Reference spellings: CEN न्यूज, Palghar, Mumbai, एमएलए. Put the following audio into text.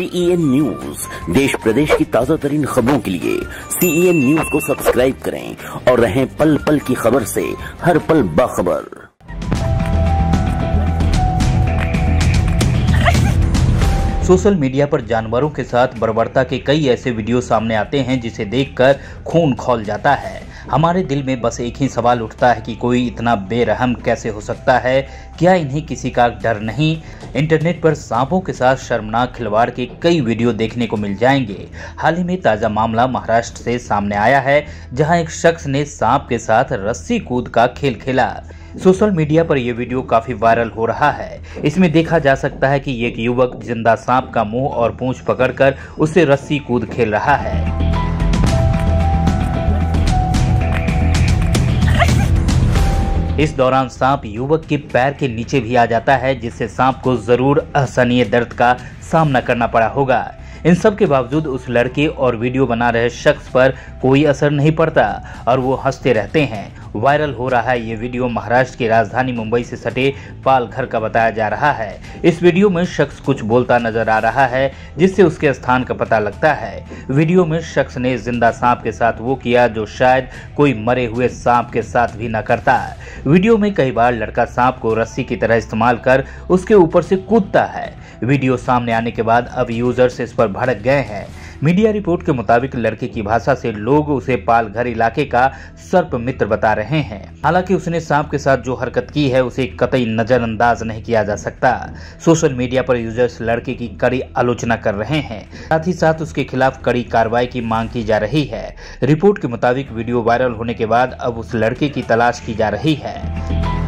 CEN न्यूज देश प्रदेश की ताजा तरीन खबरों के लिए CEN न्यूज को सब्सक्राइब करें और रहें पल पल की खबर से हर पल बाखबर। सोशल मीडिया पर जानवरों के साथ बर्बरता के कई ऐसे वीडियो सामने आते हैं जिसे देखकर खून खौल जाता है। हमारे दिल में बस एक ही सवाल उठता है कि कोई इतना बेरहम कैसे हो सकता है, क्या इन्हें किसी का डर नहीं? इंटरनेट पर सांपों के साथ शर्मनाक खिलवाड़ के कई वीडियो देखने को मिल जाएंगे। हाल ही में ताज़ा मामला महाराष्ट्र से सामने आया है, जहां एक शख्स ने सांप के साथ रस्सी कूद का खेल खेला। सोशल मीडिया पर यह वीडियो काफी वायरल हो रहा है। इसमें देखा जा सकता है कि एक युवक जिंदा सांप का मुँह और पूँछ पकड़कर उससे रस्सी कूद खेल रहा है। इस दौरान सांप युवक के पैर के नीचे भी आ जाता है, जिससे सांप को जरूर असहनीय दर्द का सामना करना पड़ा होगा। इन सब के बावजूद उस लड़के और वीडियो बना रहे शख्स पर कोई असर नहीं पड़ता और वो हंसते रहते हैं। वायरल हो रहा है ये वीडियो महाराष्ट्र की राजधानी मुंबई से सटे पालघर का बताया जा रहा है। इस वीडियो में शख्स कुछ बोलता नजर आ रहा है, जिससे उसके स्थान का पता लगता है। वीडियो में शख्स ने जिंदा सांप के साथ वो किया जो शायद कोई मरे हुए सांप के साथ भी न करता। वीडियो में कई बार लड़का सांप को रस्सी की तरह इस्तेमाल कर उसके ऊपर से कूदता है। वीडियो सामने आने के बाद अब यूजर्स इस पर भड़क गए हैं। मीडिया रिपोर्ट के मुताबिक लड़के की भाषा से लोग उसे पालघर इलाके का सर्प मित्र बता रहे हैं। हालांकि उसने सांप के साथ जो हरकत की है उसे कतई नजरअंदाज नहीं किया जा सकता। सोशल मीडिया पर यूजर्स लड़के की कड़ी आलोचना कर रहे हैं, साथ ही साथ उसके खिलाफ कड़ी कार्रवाई की मांग की जा रही है। रिपोर्ट के मुताबिक वीडियो वायरल होने के बाद अब उस लड़के की तलाश की जा रही है।